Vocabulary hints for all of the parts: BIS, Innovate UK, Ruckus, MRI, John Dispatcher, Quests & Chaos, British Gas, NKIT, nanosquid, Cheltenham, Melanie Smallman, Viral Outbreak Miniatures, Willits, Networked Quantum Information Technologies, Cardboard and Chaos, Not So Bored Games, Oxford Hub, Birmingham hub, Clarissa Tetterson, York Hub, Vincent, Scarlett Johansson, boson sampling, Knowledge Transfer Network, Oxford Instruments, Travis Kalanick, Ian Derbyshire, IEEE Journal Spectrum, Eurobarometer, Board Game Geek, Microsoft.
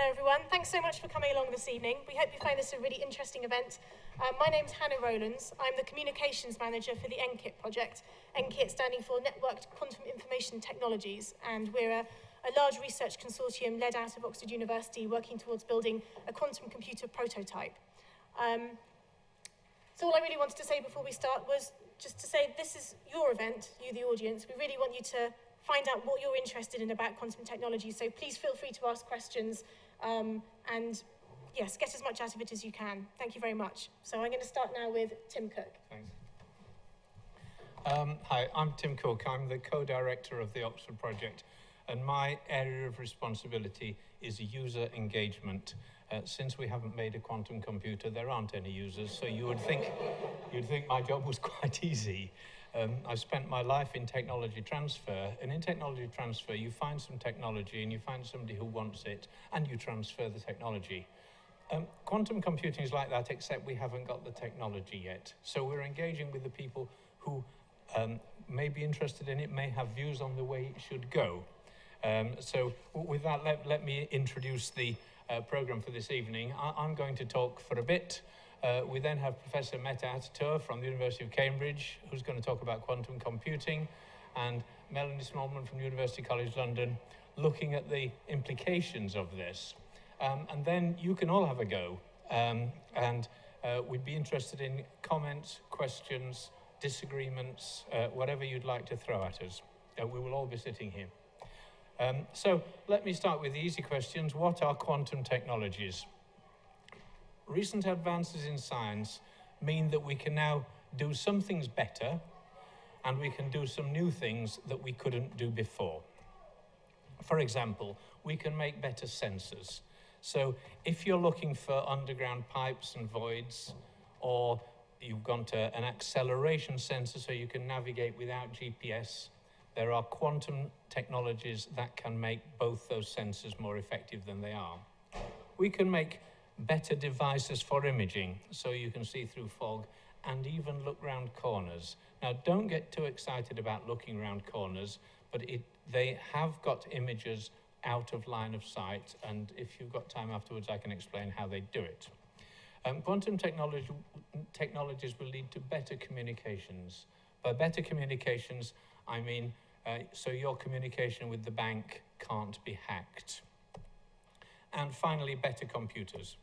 Hello everyone, thanks so much for coming along this evening. We hope you find this a really interesting event. My name's Hannah Rowlands. I'm the Communications Manager for the NKIT project. NKIT standing for Networked Quantum Information Technologies, and we're a large research consortium led out of Oxford University working towards building a quantum computer prototype. So all I really wanted to say before we start was just to say this is your event, you the audience. We really want you to find out what you're interested in about quantum technology, so please feel free to ask questions and yes, get as much out of it as you can. Thank you very much. So I'm going to start now with Tim Cook. Thanks. Hi, I'm Tim Cook. I'm the co-director of the Oxford project, and my area of responsibility is user engagement. Since we haven't made a quantum computer, there aren't any users, so you would think my job was quite easy. I've spent my life in technology transfer, and in technology transfer you find some technology and you find somebody who wants it and you transfer the technology. Quantum computing is like that, except we haven't got the technology yet. So we're engaging with the people who may be interested in it, may have views on the way it should go. So with that, let me introduce the programme for this evening. I'm going to talk for a bit. We then have Professor Mete Atatür from the University of Cambridge, who's going to talk about quantum computing, and Melanie Smallman from University College London, looking at the implications of this. And then you can all have a go. We'd be interested in comments, questions, disagreements, whatever you'd like to throw at us. We will all be sitting here. So let me start with the easy questions. What are quantum technologies? Recent advances in science mean that we can now do some things better, and we can do some new things that we couldn't do before. For example, we can make better sensors. So if you're looking for underground pipes and voids, or you've gone to an acceleration sensor so you can navigate without GPS, there are quantum technologies that can make both those sensors more effective than they are. We can make better devices for imaging, so you can see through fog and even look round corners. Now, don't get too excited about looking round corners, but they have got images out of line of sight, and if you've got time afterwards, I can explain how they do it. Quantum technologies will lead to better communications. By better communications, I mean so your communication with the bank can't be hacked. And finally, better computers,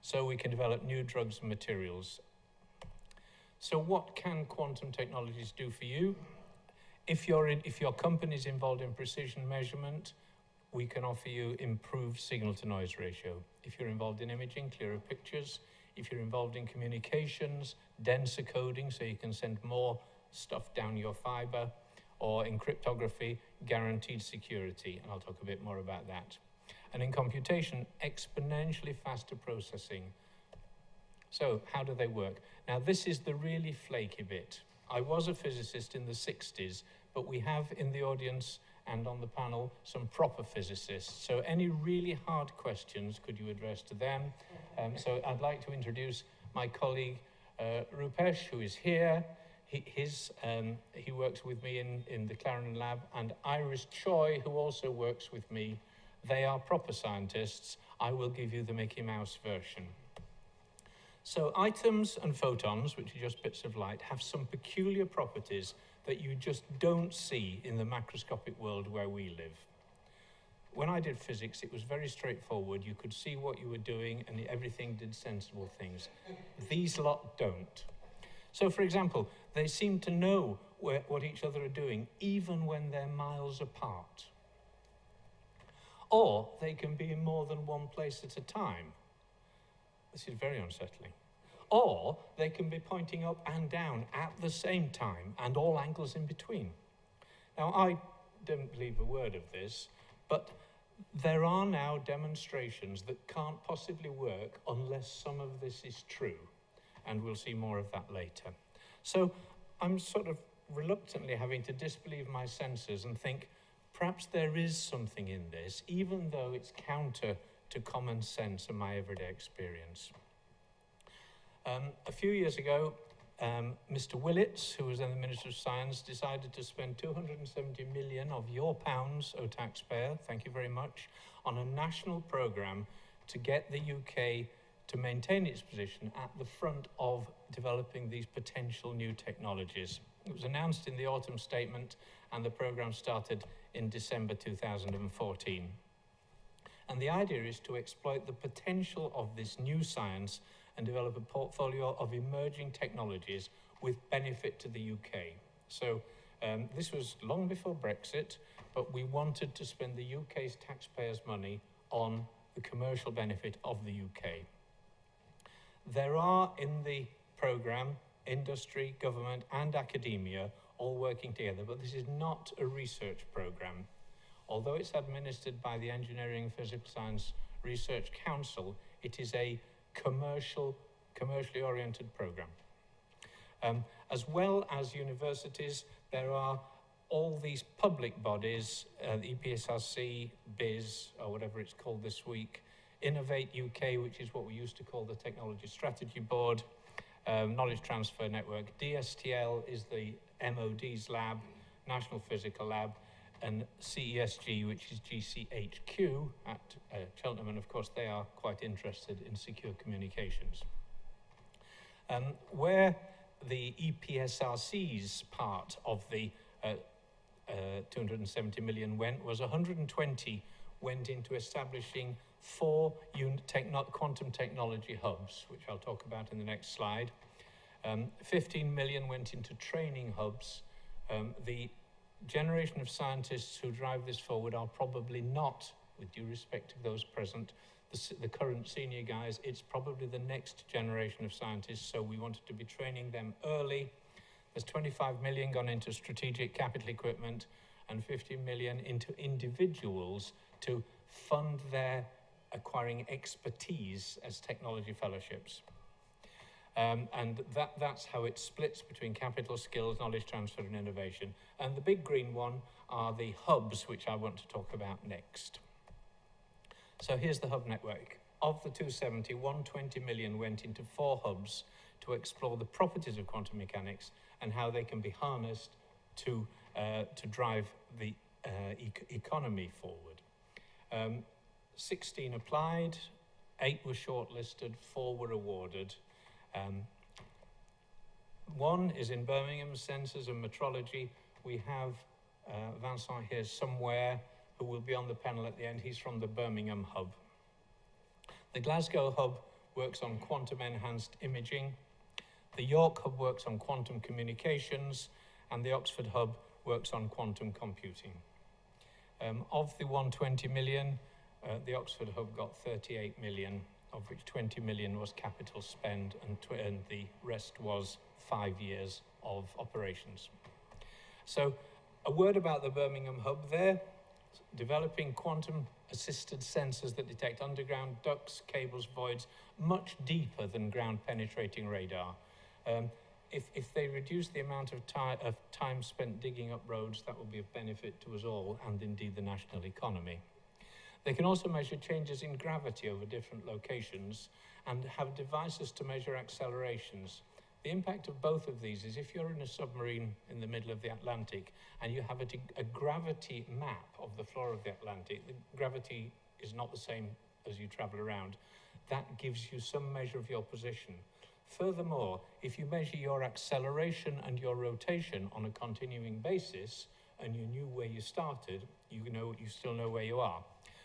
so we can develop new drugs and materials. So what can quantum technologies do for you? If your company's involved in precision measurement, we can offer you improved signal-to-noise ratio. If you're involved in imaging, clearer pictures. If you're involved in communications, denser coding, so you can send more stuff down your fiber. Or in cryptography, guaranteed security, and I'll talk a bit more about that. And in computation, exponentially faster processing. So how do they work? Now, this is the really flaky bit. I was a physicist in the 60s, but we have in the audience and on the panel some proper physicists. So any really hard questions could you address to them? So I'd like to introduce my colleague, Rupesh, who is here. He works with me in the Clarendon lab, and Iris Choi, who also works with me. They are proper scientists. I will give you the Mickey Mouse version. So atoms and photons, which are just bits of light, have some peculiar properties that you just don't see in the macroscopic world where we live. When I did physics, it was very straightforward. You could see what you were doing and everything did sensible things. These lot don't. So for example, they seem to know what each other are doing, even when they're miles apart. Or they can be in more than one place at a time. This is very unsettling. Or they can be pointing up and down at the same time and all angles in between. Now, I don't believe a word of this, but there are now demonstrations that can't possibly work unless some of this is true. And we'll see more of that later. So I'm sort of reluctantly having to disbelieve my senses and think, perhaps there is something in this, even though it's counter to common sense and my everyday experience. A few years ago, Mr. Willits, who was then the Minister of Science, decided to spend 270 million of your pounds, O taxpayer, thank you very much, on a national programme to get the UK to maintain its position at the front of developing these potential new technologies. It was announced in the autumn statement, and the programme started in December 2014. And the idea is to exploit the potential of this new science and develop a portfolio of emerging technologies with benefit to the UK. So this was long before Brexit, but we wanted to spend the UK's taxpayers' money on the commercial benefit of the UK. There are in the programme, industry, government and academia all working together, but this is not a research programme. Although it's administered by the Engineering and Physical Science Research Council, it is a commercially oriented programme. As well as universities, there are all these public bodies, the EPSRC, BIS, or whatever it's called this week, Innovate UK, which is what we used to call the Technology Strategy Board, Knowledge Transfer Network, DSTL is the MOD's lab, National Physical Lab, and CESG, which is GCHQ at Cheltenham, and of course they are quite interested in secure communications. Where the EPSRC's part of the 270 million went was 120 went into establishing 4 quantum technology hubs, which I'll talk about in the next slide. 15 million went into training hubs. The generation of scientists who drive this forward are probably not, with due respect to those present, the current senior guys. It's probably the next generation of scientists, so we wanted to be training them early. There's 25 million gone into strategic capital equipment and 50 million into individuals to fund their acquiring expertise as technology fellowships. And that's how it splits between capital, skills, knowledge transfer and innovation. And the big green one are the hubs, which I want to talk about next. So here's the hub network. Of the 270, 120 million went into 4 hubs to explore the properties of quantum mechanics and how they can be harnessed to drive the economy forward. 16 applied, 8 were shortlisted, 4 were awarded. One is in Birmingham, Sensors and Metrology. We have Vincent here somewhere, who will be on the panel at the end. He's from the Birmingham Hub. The Glasgow Hub works on quantum enhanced imaging. The York Hub works on quantum communications, and the Oxford Hub works on quantum computing. Of the 120 million, the Oxford Hub got 38 million. Of which 20 million was capital spend and the rest was 5 years of operations. So a word about the Birmingham Hub there, developing quantum assisted sensors that detect underground ducts, cables, voids, much deeper than ground penetrating radar. If they reduce the amount of time spent digging up roads, that will be of benefit to us all and indeed the national economy. They can also measure changes in gravity over different locations and have devices to measure accelerations. The impact of both of these is if you're in a submarine in the middle of the Atlantic and you have a gravity map of the floor of the Atlantic, the gravity is not the same as you travel around. That gives you some measure of your position. Furthermore, if you measure your acceleration and your rotation on a continuing basis and you knew where you started, you still know where you are.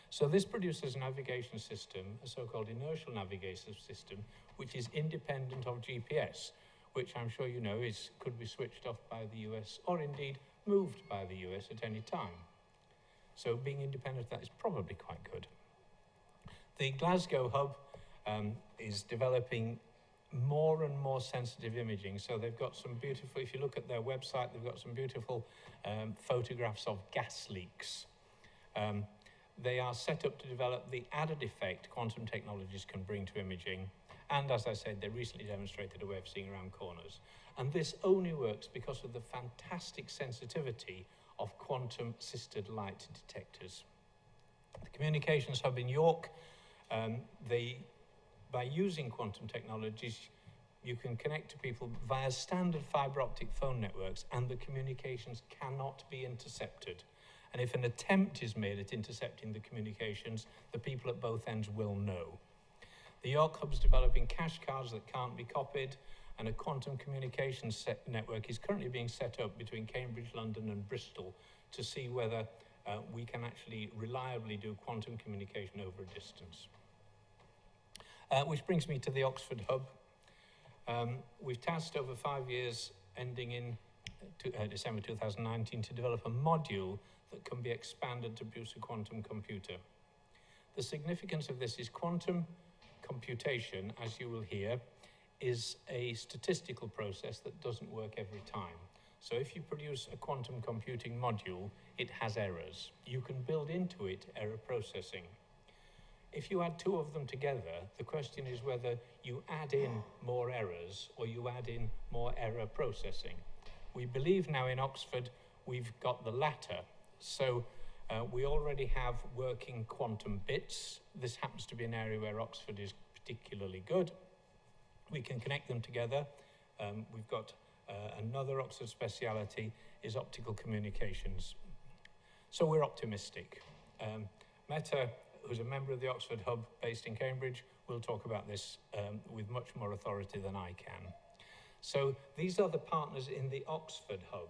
So this produces a navigation system, a so-called inertial navigation system, which is independent of GPS, which I'm sure you know could be switched off by the US or indeed moved by the US at any time. So being independent of that is probably quite good. The Glasgow Hub is developing more and more sensitive imaging. So they've got some beautiful, if you look at their website, they've got some beautiful photographs of gas leaks. They are set up to develop the added effect quantum technologies can bring to imaging. And as I said, they recently demonstrated a way of seeing around corners. And this only works because of the fantastic sensitivity of quantum-assisted light detectors. The communications hub in York, by using quantum technologies, you can connect to people via standard fibre optic phone networks and the communications cannot be intercepted. And if an attempt is made at intercepting the communications, the people at both ends will know. The York Hub's developing cash cards that can't be copied, and a quantum communications network is currently being set up between Cambridge, London and Bristol to see whether we can actually reliably do quantum communication over a distance. Which brings me to the Oxford Hub. We've tasked over 5 years, ending in December 2019, to develop a module that can be expanded to produce a quantum computer. The significance of this is quantum computation, as you will hear, is a statistical process that doesn't work every time. So if you produce a quantum computing module, it has errors. You can build into it error processing. If you add two of them together, the question is whether you add in more errors or you add in more error processing. We believe now in Oxford we've got the latter. So we already have working quantum bits. This happens to be an area where Oxford is particularly good. We can connect them together. We've got another Oxford speciality is optical communications. So we're optimistic. Mete, who's a member of the Oxford Hub based in Cambridge, will talk about this with much more authority than I can. So these are the partners in the Oxford Hub.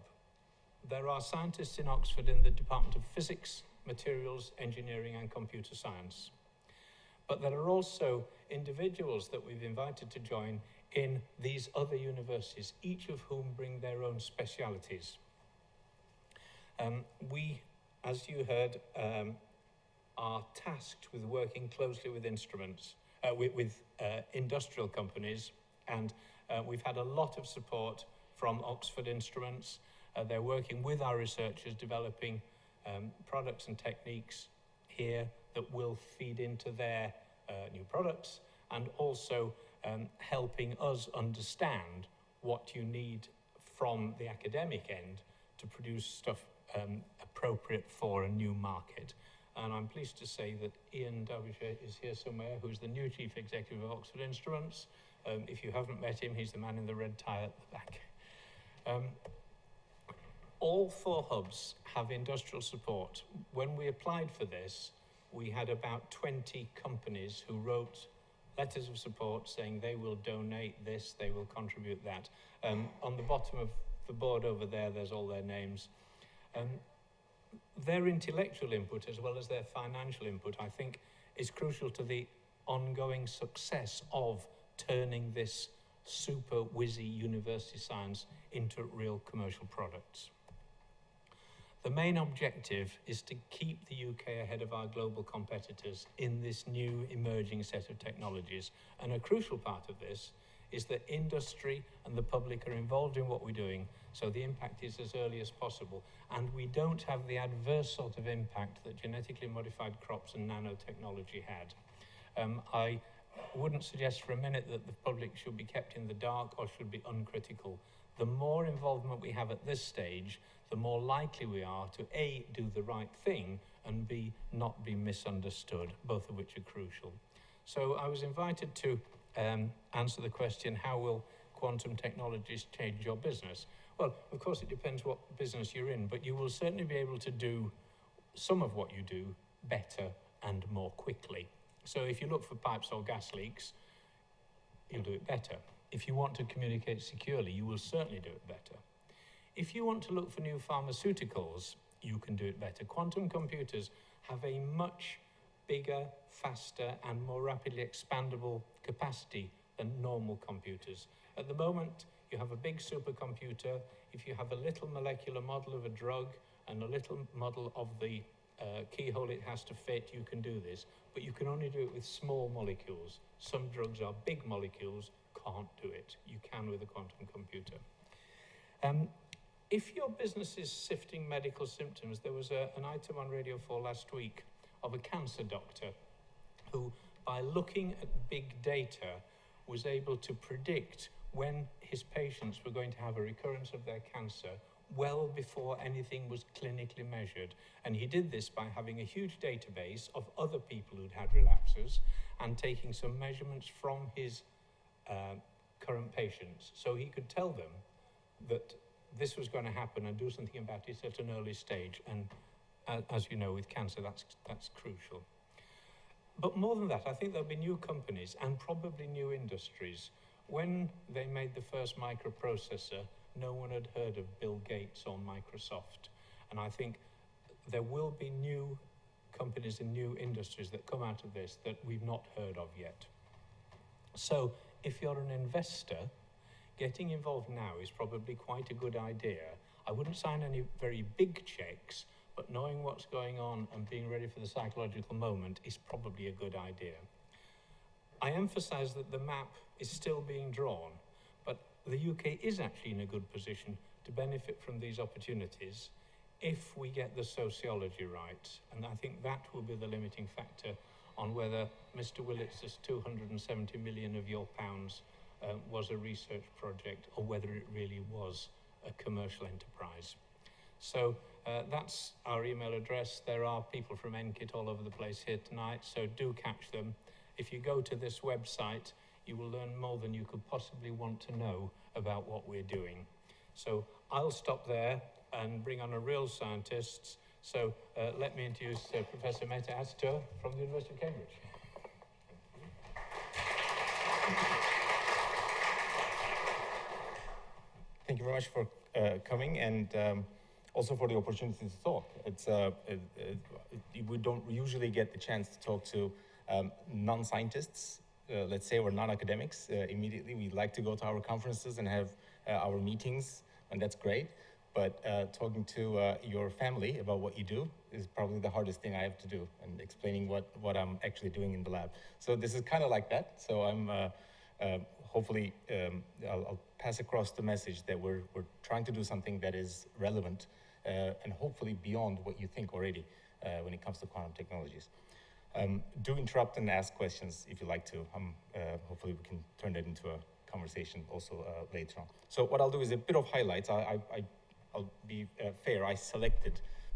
There are scientists in Oxford in the Department of Physics, Materials, Engineering and Computer Science. But there are also individuals that we've invited to join in these other universities, each of whom bring their own specialities. We, as you heard, are tasked with working closely with instruments, with industrial companies, and we've had a lot of support from Oxford Instruments. They're working with our researchers, developing products and techniques here that will feed into their new products, and also helping us understand what you need from the academic end to produce stuff appropriate for a new market. And I'm pleased to say that Ian Derbyshire is here somewhere, who's the new Chief Executive of Oxford Instruments. If you haven't met him, he's the man in the red tie at the back. All four hubs have industrial support. When we applied for this, we had about 20 companies who wrote letters of support saying they will donate this, they will contribute that. On the bottom of the board over there, there's all their names. Their intellectual input as well as their financial input, I think, is crucial to the ongoing success of turning this super whizzy university science into real commercial products. The main objective is to keep the UK ahead of our global competitors in this new emerging set of technologies. And a crucial part of this is that industry and the public are involved in what we're doing, so the impact is as early as possible. And we don't have the adverse sort of impact that genetically modified crops and nanotechnology had. I wouldn't suggest for a minute that the public should be kept in the dark or should be uncritical. The more involvement we have at this stage, the more likely we are to A, do the right thing, and B, not be misunderstood, both of which are crucial. So I was invited to answer the question, how will quantum technologies change your business? Well, of course it depends what business you're in, but you will certainly be able to do some of what you do better and more quickly. So if you look for pipes or gas leaks, you'll do it better. If you want to communicate securely, you will certainly do it better. If you want to look for new pharmaceuticals, you can do it better. Quantum computers have a much bigger, faster, and more rapidly expandable capacity than normal computers. At the moment, you have a big supercomputer. If you have a little molecular model of a drug and a little model of the keyhole it has to fit, you can do this. But you can only do it with small molecules. Some drugs are big molecules. Can't do it. You can with a quantum computer. If your business is sifting medical symptoms, there was an item on Radio 4 last week of a cancer doctor who, by looking at big data, was able to predict when his patients were going to have a recurrence of their cancer well before anything was clinically measured. And he did this by having a huge database of other people who'd had relapses and taking some measurements from his current patients, so he could tell them that this was going to happen and do something about it at an early stage. And as you know, with cancer, that's crucial. But more than that, I think there'll be new companies and probably new industries. When they made the first microprocessor, no one had heard of Bill Gates or Microsoft. And I think there will be new companies and new industries that come out of this that we've not heard of yet. So if you're an investor, getting involved now is probably quite a good idea. I wouldn't sign any very big checks, but knowing what's going on and being ready for the psychological moment is probably a good idea. I emphasize that the map is still being drawn, but the UK is actually in a good position to benefit from these opportunities if we get the sociology right. And I think that will be the limiting factor on whether Mr. Willits' 270 million of your pounds was a research project or whether it really was a commercial enterprise. So that's our email address. There are people from NKIT all over the place here tonight, so do catch them. If you go to this website, you will learn more than you could possibly want to know about what we're doing. So I'll stop there and bring on a real scientist. So let me introduce Professor Mete Atatür from the University of Cambridge. Thank you very much for coming, and also for the opportunity to talk. It's, we don't usually get the chance to talk to non-scientists, let's say, or non-academics immediately. We like to go to our conferences and have our meetings, and that's great. But talking to your family about what you do is probably the hardest thing I have to do, and explaining what I'm actually doing in the lab. So this is kind of like that. So I'm hopefully I'll pass across the message that we're trying to do something that is relevant and hopefully beyond what you think already when it comes to quantum technologies. Do interrupt and ask questions if you like to. Hopefully we can turn that into a conversation also later on. So what I'll do is a bit of highlights. I'll be fair. I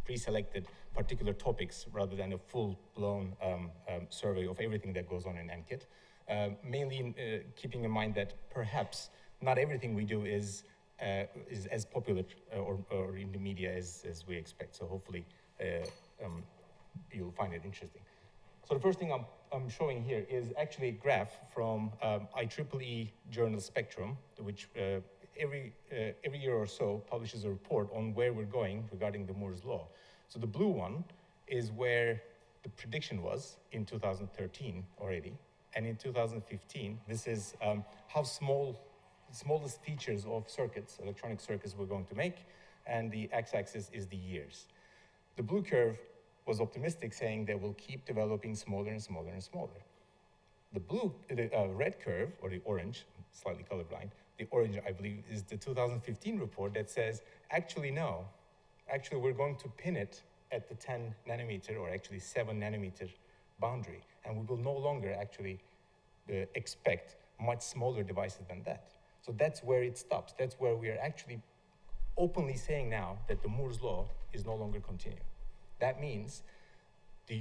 pre-selected particular topics rather than a full-blown survey of everything that goes on in NKIT. Mainly keeping in mind that perhaps not everything we do is as popular or in the media as we expect. So hopefully you'll find it interesting. So the first thing I'm showing here is actually a graph from IEEE journal Spectrum, which every year or so publishes a report on where we're going regarding the Moore's law. So the blue one is where the prediction was in 2013 already, and in 2015, this is how smallest features of circuits, electronic circuits, we're going to make, and the x-axis is the years. The blue curve was optimistic, saying that we'll keep developing smaller and smaller and smaller. The red curve, or the orange, slightly colorblind, the orange, I believe, is the 2015 report that says, actually, no, actually, we're going to pin it at the 10 nanometer, or actually 7 nanometer boundary, and we will no longer actually expect much smaller devices than that. So that's where it stops. That's where we are actually openly saying now that the Moore's law is no longer continuing. That means the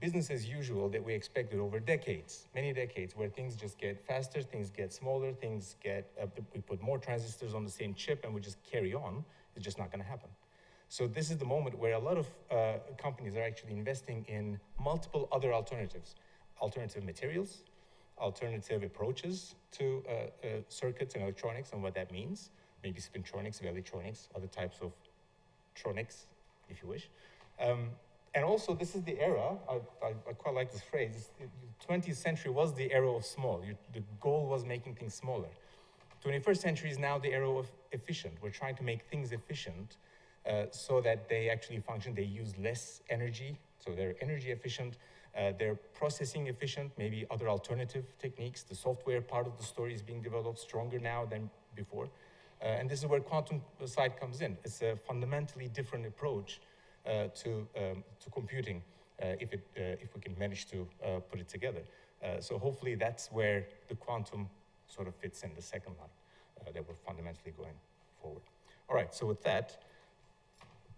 business as usual that we expected over decades, many decades, where things just get faster, things get smaller, things get, we put more transistors on the same chip and we just carry on, it's just not gonna happen. So this is the moment where a lot of companies are actually investing in multiple other alternatives, alternative materials, alternative approaches to circuits and electronics and what that means, maybe spintronics, vellitronics, other types of tronics, if you wish. And also, this is the era, I quite like this phrase, the 20th century was the era of small. The goal was making things smaller. 21st century is now the era of efficient. We're trying to make things efficient so that they actually function. They use less energy, so they're energy efficient. They're processing efficient, maybe other alternative techniques. The software part of the story is being developed stronger now than before. And this is where quantum side comes in. It's a fundamentally different approach to computing, if we can manage to put it together. So hopefully that's where the quantum sort of fits in the second line that we're fundamentally going forward. All right, so with that,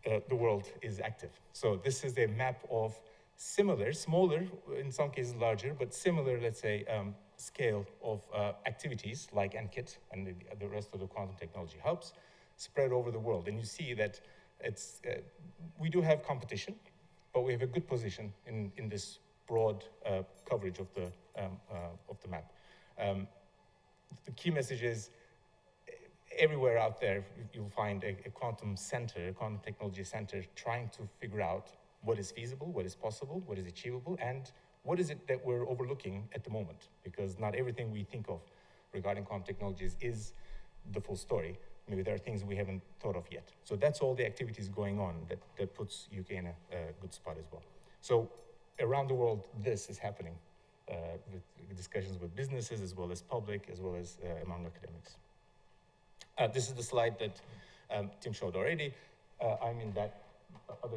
the world is active. So this is a map of similar, smaller, in some cases larger, but similar, let's say, scale of activities like NKIT and the rest of the quantum technology hubs spread over the world. And you see that it's, we do have competition, but we have a good position in this broad coverage of the map. The key message is everywhere out there, you'll find a quantum center, a quantum technology center trying to figure out what is feasible, what is possible, what is achievable, and what is it that we're overlooking at the moment? Because not everything we think of regarding quantum technologies is the full story. Maybe there are things we haven't thought of yet. So that's all the activities going on that puts UK in a good spot as well. So around the world, this is happening with discussions with businesses as well as public, as well as among academics. This is the slide that Tim showed already. I'm in that other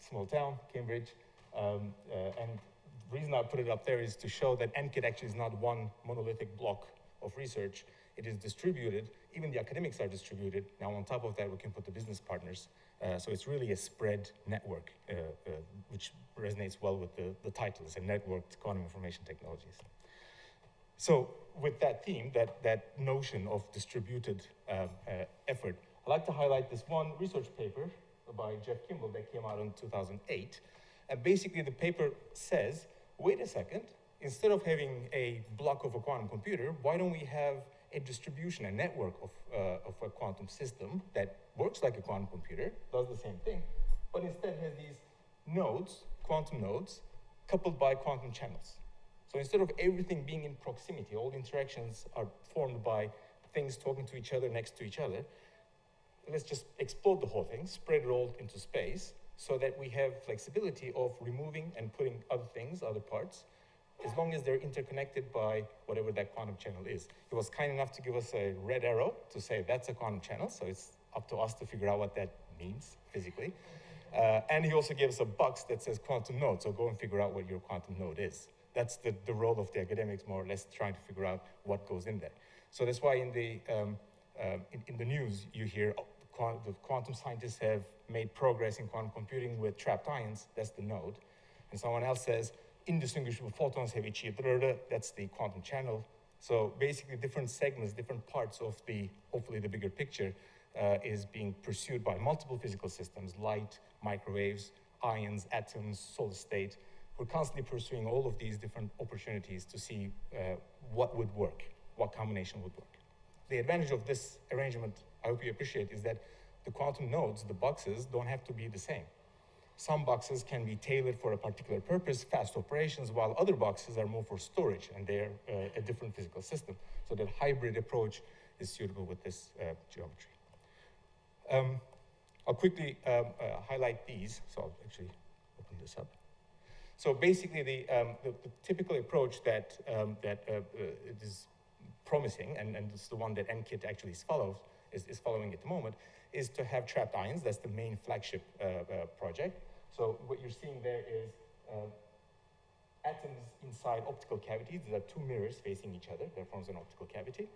small town, Cambridge, and the reason I put it up there is to show that NKIT actually is not one monolithic block of research. It is distributed, even the academics are distributed. Now on top of that, we can put the business partners. So it's really a spread network, which resonates well with the titles and Networked Quantum Information Technologies. So with that theme, that notion of distributed effort, I'd like to highlight this one research paper by Jeff Kimball that came out in 2008. And basically the paper says, wait a second, instead of having a block of a quantum computer, why don't we have a distribution, a network of a quantum system that works like a quantum computer, does the same thing, but instead has these nodes, quantum nodes, coupled by quantum channels. So instead of everything being in proximity, all the interactions are formed by things talking to each other, next to each other, let's just explode the whole thing, spread it all into space, so that we have flexibility of removing and putting other things, other parts, as long as they're interconnected by whatever that quantum channel is. He was kind enough to give us a red arrow to say that's a quantum channel, so it's up to us to figure out what that means physically. And he also gave us a box that says quantum node, so go and figure out what your quantum node is. That's the role of the academics, more or less, trying to figure out what goes in there. So that's why in the news you hear, oh, the quantum scientists have made progress in quantum computing with trapped ions, that's the node. And someone else says, indistinguishable photons have achieved, that's the quantum channel. So basically different segments, different parts of the, hopefully the bigger picture is being pursued by multiple physical systems, light, microwaves, ions, atoms, solid state. We're constantly pursuing all of these different opportunities to see what would work, what combination would work. The advantage of this arrangement, I hope you appreciate, is that the quantum nodes, the boxes, don't have to be the same. Some boxes can be tailored for a particular purpose, fast operations, while other boxes are more for storage, and they're a different physical system. So that hybrid approach is suitable with this geometry. I'll quickly highlight these. So I'll actually open this up. So basically, the typical approach that, is promising, and it's the one that NKIT actually follows, is following at the moment, is to have trapped ions. That's the main flagship project. So what you're seeing there is atoms inside optical cavities. There are two mirrors facing each other. That forms an optical cavity.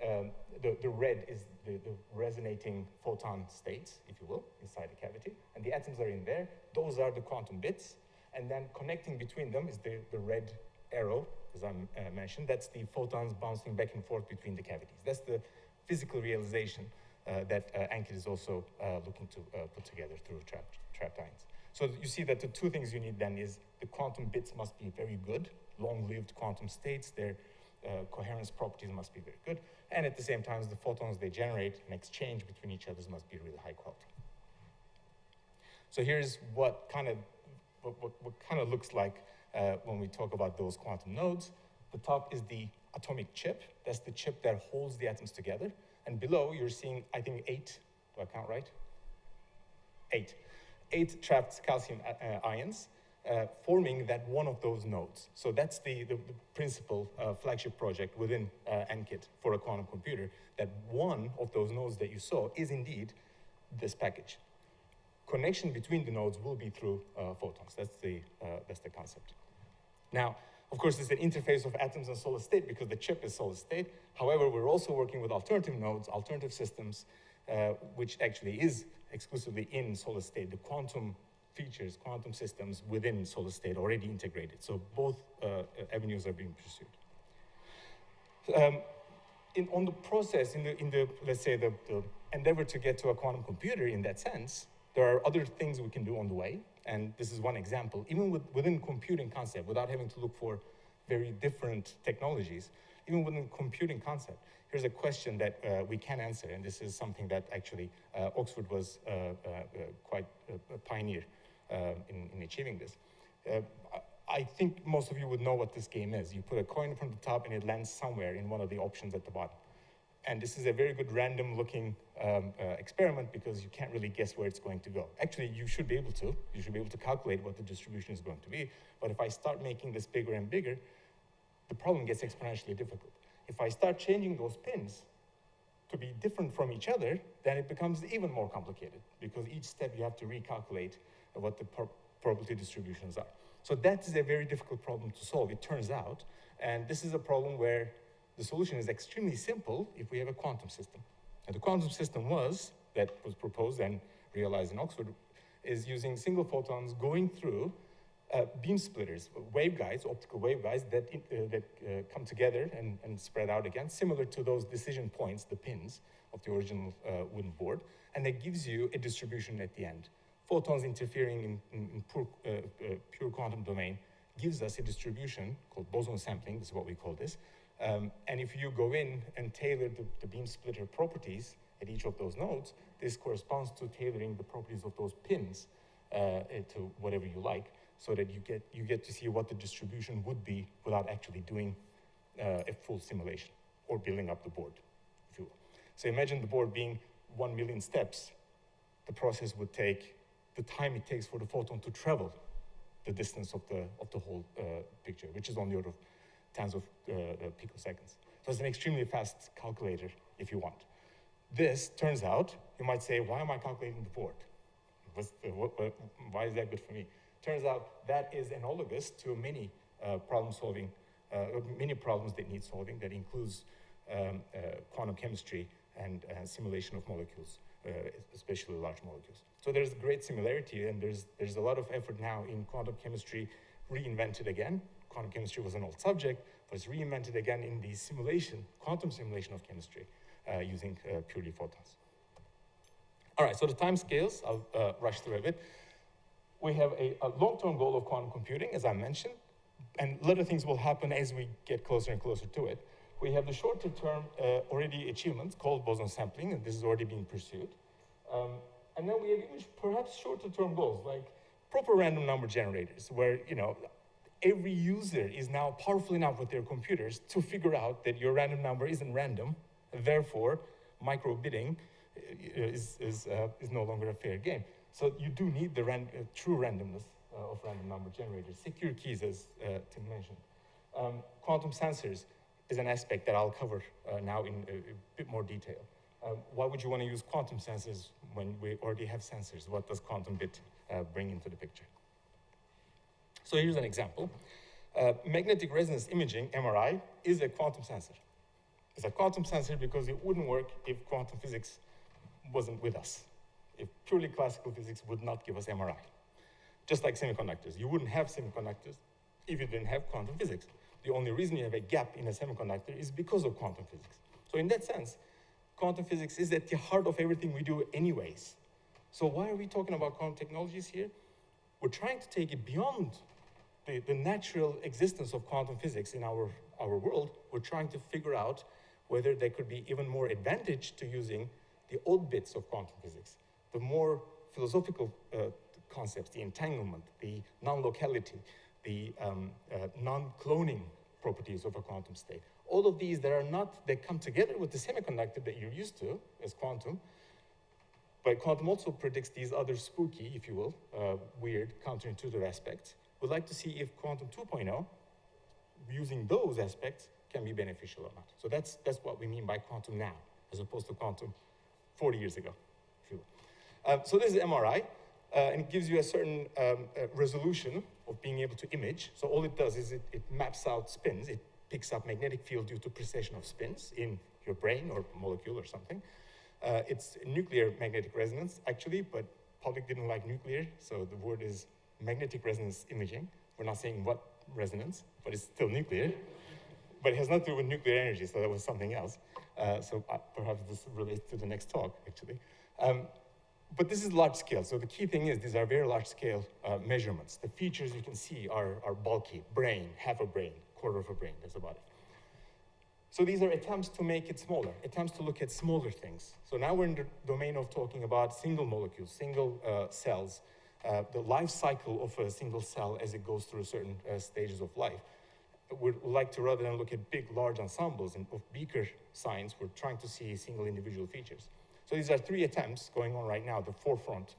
The red is the resonating photon states, if you will, inside the cavity. And the atoms are in there. Those are the quantum bits. And then connecting between them is the red arrow, as I mentioned. That's the photons bouncing back and forth between the cavities. That's the physical realization that NKIT is also looking to put together through trapped ions. So you see that the two things you need then is the quantum bits must be very good, long-lived quantum states, their coherence properties must be very good, and at the same time, the photons they generate and exchange between each other must be really high quality. So here's what kind of looks like when we talk about those quantum nodes. The top is the atomic chip. That's the chip that holds the atoms together. And below, you're seeing, I think, 8. Do I count right? 8. 8 trapped calcium ions forming that one of those nodes. So that's the principal flagship project within NKIT for a quantum computer, that one of those nodes that you saw is indeed this package. Connection between the nodes will be through photons. That's the concept. Now, of course, it's an interface of atoms and solid state because the chip is solid state. However, we're also working with alternative nodes, alternative systems, which actually is exclusively in solid state. The quantum features, quantum systems within solid state already integrated. So both avenues are being pursued. On the process, in the let's say, the endeavor to get to a quantum computer in that sense, there are other things we can do on the way. And this is one example, even within computing concept, without having to look for very different technologies, even within computing concept, here's a question that we can answer. And this is something that actually Oxford was quite a pioneer in achieving this. I think most of you would know what this game is. You put a coin from the top and it lands somewhere in one of the options at the bottom. And this is a very good random looking experiment because you can't really guess where it's going to go. Actually, you should be able to. You should be able to calculate what the distribution is going to be. But if I start making this bigger and bigger, the problem gets exponentially difficult. If I start changing those pins to be different from each other, then it becomes even more complicated because each step you have to recalculate what the probability distributions are. So that is a very difficult problem to solve, it turns out. And this is a problem where the solution is extremely simple if we have a quantum system. And the quantum system that was proposed and realized in Oxford, is using single photons going through beam splitters, waveguides, optical waveguides that come together and spread out again, similar to those decision points, the pins of the original wooden board. And that gives you a distribution at the end. Photons interfering in pure quantum domain gives us a distribution called boson sampling, this is what we call this. And if you go in and tailor the beam splitter properties at each of those nodes, this corresponds to tailoring the properties of those pins to whatever you like, so that you get to see what the distribution would be without actually doing a full simulation or building up the board, if you will. So imagine the board being 1 million steps. The process would take the time it takes for the photon to travel the distance of the whole picture, which is on the order of tens of picoseconds. So it's an extremely fast calculator, if you want. This turns out, you might say, why am I calculating the board? Why is that good for me? Turns out that is analogous to many problems that need solving, that includes quantum chemistry and simulation of molecules. Especially large molecules. So there's great similarity, and there's a lot of effort now in quantum chemistry reinvented again. Quantum chemistry was an old subject, but it's reinvented again in the simulation, quantum simulation of chemistry using purely photons. All right, so the time scales, I'll rush through a bit. We have a long-term goal of quantum computing, as I mentioned, and a lot of things will happen as we get closer and closer to it. We have the shorter term already achievements called boson sampling, and this is already being pursued. And then we have even perhaps shorter term goals, like proper random number generators, where every user is now powerful enough with their computers to figure out that your random number isn't random, and therefore microbidding is no longer a fair game. So you do need the true randomness of random number generators, secure keys, as Tim mentioned. Quantum sensors is an aspect that I'll cover now in a bit more detail. Why would you want to use quantum sensors when we already have sensors? What does quantum bit bring into the picture? So here's an example. Magnetic resonance imaging, MRI, is a quantum sensor. It's a quantum sensor because it wouldn't work if quantum physics wasn't with us, if purely classical physics would not give us MRI. Just like semiconductors. You wouldn't have semiconductors if you didn't have quantum physics. The only reason you have a gap in a semiconductor is because of quantum physics. So in that sense, quantum physics is at the heart of everything we do anyways. So why are we talking about quantum technologies here? We're trying to take it beyond the natural existence of quantum physics in our world. We're trying to figure out whether there could be even more advantage to using the old bits of quantum physics, the more philosophical concepts, the entanglement, the non-locality, the non-cloning properties of a quantum state. All of these that come together with the semiconductor that you're used to as quantum, but quantum also predicts these other spooky, if you will, weird, counterintuitive aspects. We'd like to see if quantum 2.0, using those aspects, can be beneficial or not. So that's what we mean by quantum now, as opposed to quantum 40 years ago, if you will. So this is MRI. And it gives you a certain resolution of being able to image. So all it does is it maps out spins. It picks up magnetic field due to precession of spins in your brain or molecule or something. It's nuclear magnetic resonance, actually, but public didn't like nuclear, so the word is magnetic resonance imaging. We're not saying what resonance, but it's still nuclear. But it has nothing to do with nuclear energy, so that was something else. So perhaps this relates to the next talk, actually. But this is large scale. So the key thing is these are very large scale measurements. The features you can see are bulky, brain, half a brain, quarter of a brain, that's about it. So these are attempts to make it smaller, attempts to look at smaller things. So now we're in the domain of talking about single molecules, single cells, the life cycle of a single cell as it goes through certain stages of life. We'd like to, rather than look at big, large ensembles and of beaker science, we're trying to see single individual features. So these are three attempts going on right now, the forefront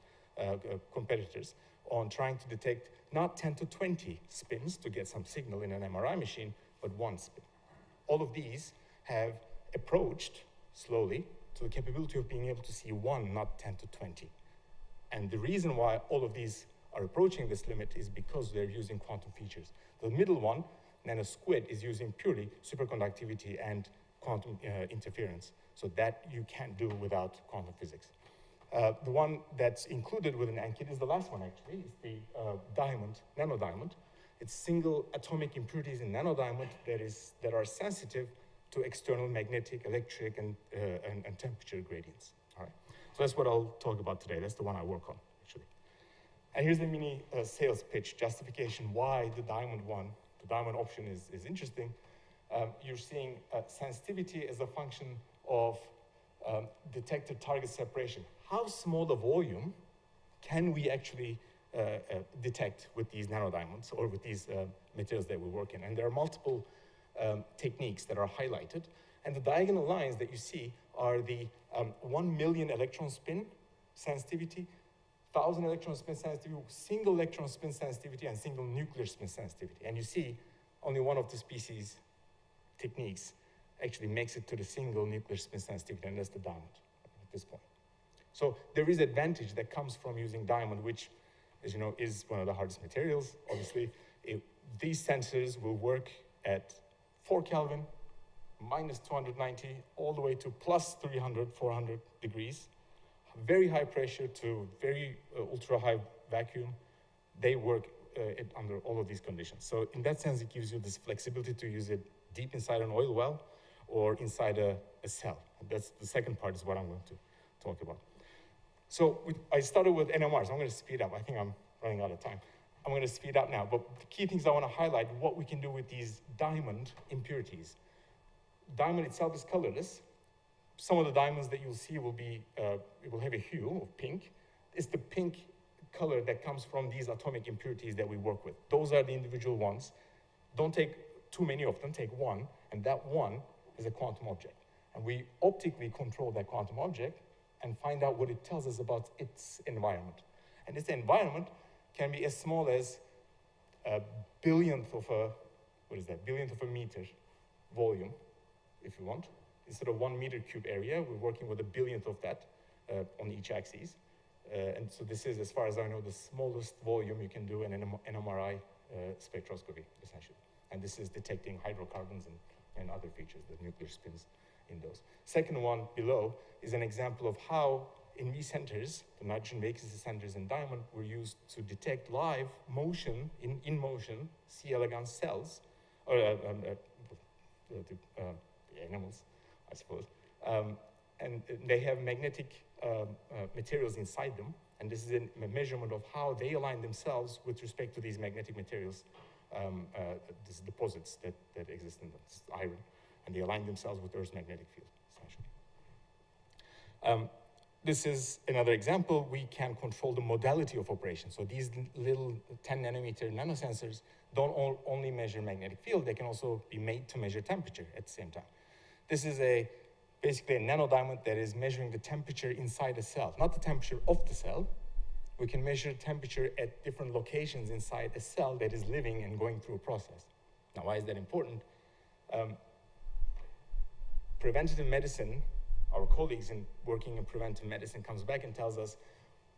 competitors, on trying to detect not 10 to 20 spins to get some signal in an MRI machine, but one spin. All of these have approached slowly to the capability of being able to see one, not 10 to 20. And the reason why all of these are approaching this limit is because they're using quantum features. The middle one, nanosquid, is using purely superconductivity and quantum interference. So that you can't do without quantum physics. The one that's included within ANKIT is the last one, actually. It's the diamond, nanodiamond. It's single atomic impurities in nanodiamond that are sensitive to external magnetic, electric, and temperature gradients. All right. So that's what I'll talk about today. That's the one I work on, actually. And here's the mini sales pitch justification why the diamond one, the diamond option is interesting. You're seeing sensitivity as a function of detected target separation. How small a volume can we actually detect with these nanodiamonds or with these materials that we work in? And there are multiple techniques that are highlighted. And the diagonal lines that you see are the 1,000,000 electron spin sensitivity, 1,000 electron spin sensitivity, single electron spin sensitivity, and single nuclear spin sensitivity. And you see only one of the species techniques actually makes it to the single nuclear spin sensitivity, and that's the diamond at this point. So there is advantage that comes from using diamond, which, as you know, is one of the hardest materials, obviously. These sensors will work at 4 Kelvin, minus 290, all the way to plus 300, 400 degrees. Very high pressure to very ultra-high vacuum. They work under all of these conditions. So in that sense, it gives you this flexibility to use it deep inside an oil well or inside a cell. And that's the second part is what I'm going to talk about. So I started with NMRs. I'm going to speed up. I think I'm running out of time. I'm going to speed up now. But the key things I want to highlight, what we can do with these diamond impurities. Diamond itself is colorless. Some of the diamonds that you'll see will be, it will have a hue of pink. It's the pink color that comes from these atomic impurities that we work with. Those are the individual ones. Don't take too many of them, take one, and that one is a quantum object. And we optically control that quantum object and find out what it tells us about its environment. And this environment can be as small as a billionth of a, what is that, billionth of a meter volume, if you want. Instead of 1 meter cube area, we're working with a billionth of that on each axis. And so this is, as far as I know, the smallest volume you can do in an MRI spectroscopy, essentially. And this is detecting hydrocarbons and other features, the nuclear spins in those. Second one below is an example of how in these centers, the nitrogen vacancy centers in diamond, were used to detect live motion, in motion, C. elegans cells, or animals, I suppose, and they have magnetic materials inside them, and this is a measurement of how they align themselves with respect to these magnetic materials, these deposits that exist in them, it's iron, and they align themselves with Earth's magnetic field, essentially. This is another example. We can control the modality of operation. So these little 10 nanometer nanosensors don't only measure magnetic field, they can also be made to measure temperature at the same time. This is basically a nanodiamond that is measuring the temperature inside a cell, not the temperature of the cell. We can measure temperature at different locations inside a cell that is living and going through a process. Now, why is that important? Preventative medicine, our colleagues in working in preventive medicine comes back and tells us,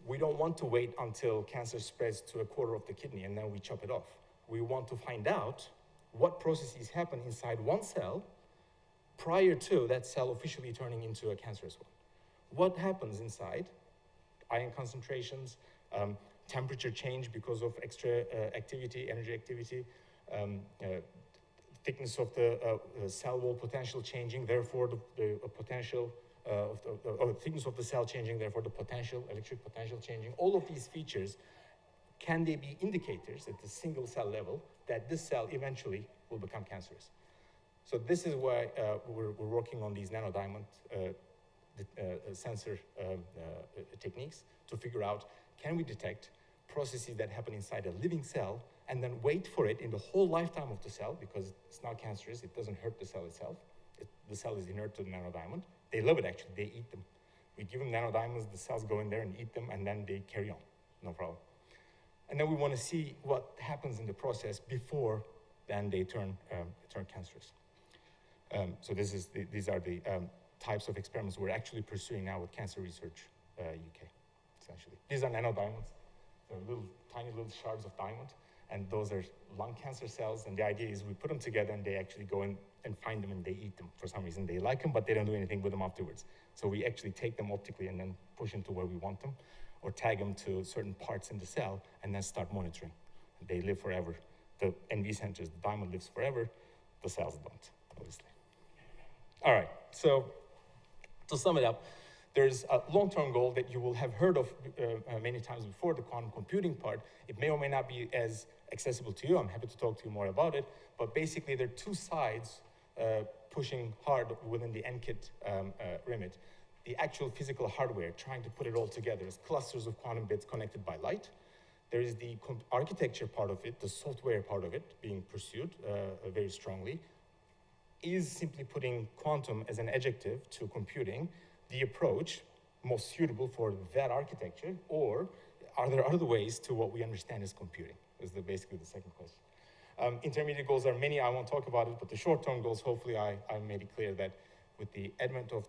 we don't want to wait until cancer spreads to a quarter of the kidney and then we chop it off. We want to find out what processes happen inside one cell prior to that cell officially turning into a cancerous one. What happens inside ion concentrations, temperature change because of extra activity, energy activity, thickness of the cell wall potential changing, therefore the potential thickness of the cell changing, therefore the potential, electric potential changing. All of these features, can they be indicators at the single cell level that this cell eventually will become cancerous? So this is why we're working on these nanodiamond sensor techniques to figure out, can we detect processes that happen inside a living cell and then wait for it in the whole lifetime of the cell, because it's not cancerous, it doesn't hurt the cell itself. The cell is inert to the nanodiamond. They love it, actually, they eat them. We give them nanodiamonds, the cells go in there and eat them, and then they carry on, no problem. And then we want to see what happens in the process before then they turn cancerous. So these are the types of experiments we're actually pursuing now with Cancer Research UK, essentially. These are nanodiamonds, they're little, tiny little shards of diamond, and those are lung cancer cells, and the idea is we put them together and they actually go in and find them and they eat them. For some reason they like them, but they don't do anything with them afterwards. So we actually take them optically and then push them to where we want them, or tag them to certain parts in the cell and then start monitoring. They live forever. The NV centers, the diamond lives forever, the cells don't, obviously. All right, so to sum it up, there's a long-term goal that you will have heard of many times before, the quantum computing part. It may or may not be as accessible to you. I'm happy to talk to you more about it, but basically there are two sides pushing hard within the NQT remit. The actual physical hardware, trying to put it all together as clusters of quantum bits connected by light. There is the architecture part of it, the software part of it being pursued very strongly, is simply putting quantum as an adjective to computing, the approach most suitable for that architecture, or are there other ways to what we understand as computing, is basically the second question. Intermediate goals are many, I won't talk about it, but the short-term goals, hopefully I made it clear that with the advent of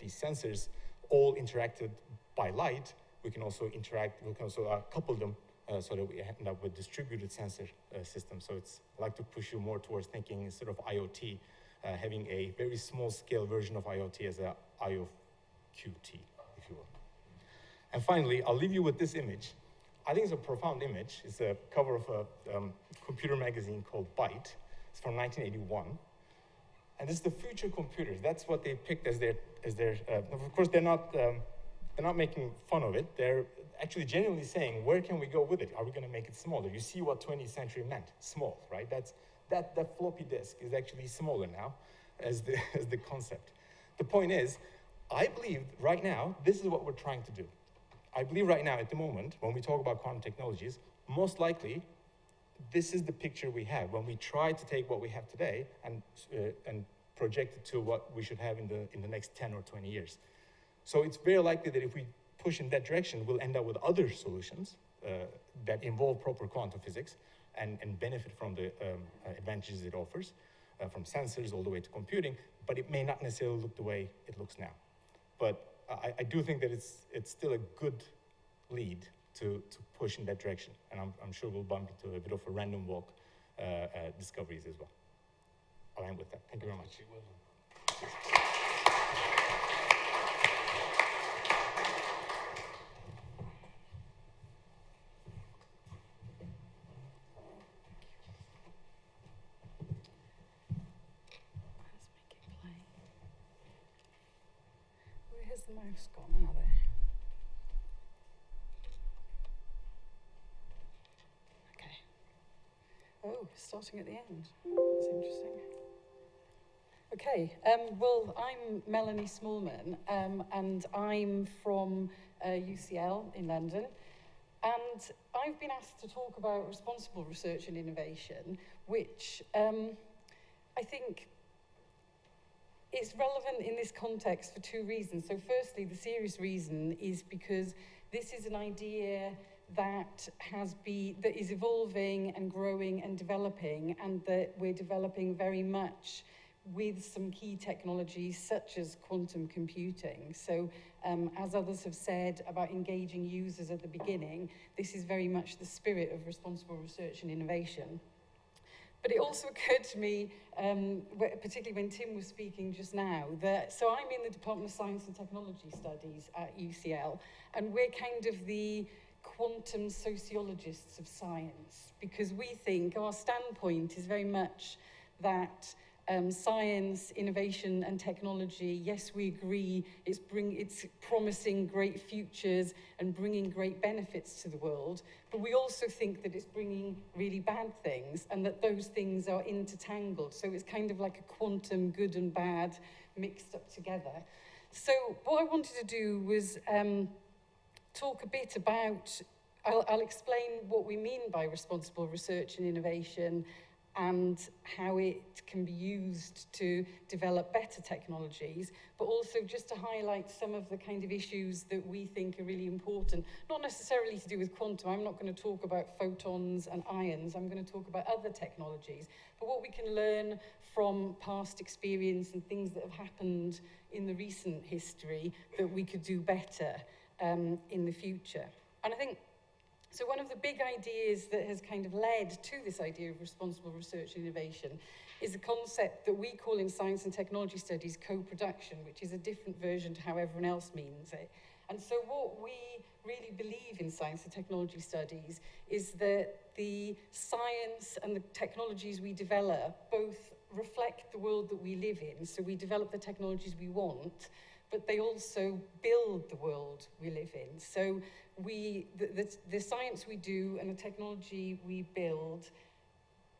these sensors, all interacted by light, we can also interact, we can also couple them so that we end up with distributed sensor systems. So it's, I like to push you more towards thinking instead of IoT, having a very small scale version of IoT as a IoQT, if you will. And finally, I'll leave you with this image. I think it's a profound image. It's a cover of a computer magazine called Byte. It's from 1981. And this is the future computers. That's what they picked as their of course, they're not making fun of it. They're actually genuinely saying, where can we go with it? Are we going to make it smaller? You see what 20th century meant, small, right? That floppy disk is actually smaller now as the concept. The point is, I believe right now, this is what we're trying to do. I believe right now, at the moment, when we talk about quantum technologies, most likely, this is the picture we have when we try to take what we have today and project it to what we should have in the next 10 or 20 years. So it's very likely that if we push in that direction, we'll end up with other solutions that involve proper quantum physics and benefit from the advantages it offers, from sensors all the way to computing, but it may not necessarily look the way it looks now. But I do think that it's still a good lead to push in that direction. And I'm sure we'll bump into a bit of a random walk discoveries as well. I'll end with that. Thank you very much. Where's the mouse gone now there? Oh, starting at the end. That's interesting. Okay, well, I'm Melanie Smallman, and I'm from UCL in London. And I've been asked to talk about responsible research and innovation, which I think is relevant in this context for two reasons. So firstly, the serious reason is because this is an idea that is evolving and growing and developing, and that we're developing very much with some key technologies such as quantum computing. So as others have said about engaging users at the beginning, this is very much the spirit of responsible research and innovation. But it also occurred to me, particularly when Tim was speaking just now, that so I'm in the Department of Science and Technology Studies at UCL, and we're kind of the quantum sociologists of science, because we think our standpoint is very much that science, innovation and technology, yes, we agree, it's promising great futures and bringing great benefits to the world, but we also think that it's bringing really bad things and that those things are intertangled. So it's kind of like a quantum good and bad mixed up together. So what I wanted to do was talk a bit about, I'll explain what we mean by responsible research and innovation, and how it can be used to develop better technologies, but also just to highlight some of the kind of issues that we think are really important, not necessarily to do with quantum. I'm not going to talk about photons and ions. I'm going to talk about other technologies, but what we can learn from past experience and things that have happened in the recent history that we could do better in the future. And I think so one of the big ideas that has kind of led to this idea of responsible research and innovation is a concept that we call in science and technology studies co-production, which is a different version to how everyone else means it. And so what we really believe in science and technology studies is that the science and the technologies we develop both reflect the world that we live in. So we develop the technologies we want, but they also build the world we live in. So the science we do and the technology we build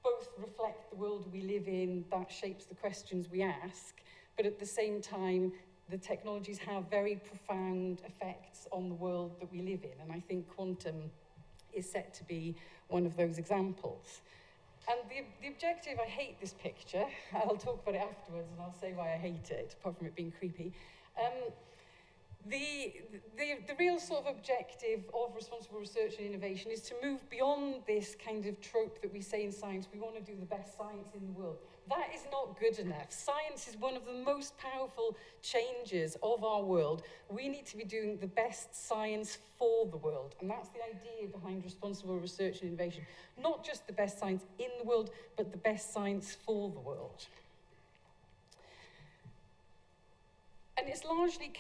both reflect the world we live in, that shapes the questions we ask, but at the same time, the technologies have very profound effects on the world that we live in. And I think quantum is set to be one of those examples. And the objective, I hate this picture. I'll talk about it afterwards and I'll say why I hate it, apart from it being creepy. The real sort of objective of responsible research and innovation is to move beyond this kind of trope that we say in science, we want to do the best science in the world. That is not good enough. Science is one of the most powerful changes of our world. We need to be doing the best science for the world. And that's the idea behind responsible research and innovation. Not just the best science in the world, but the best science for the world. And it's largely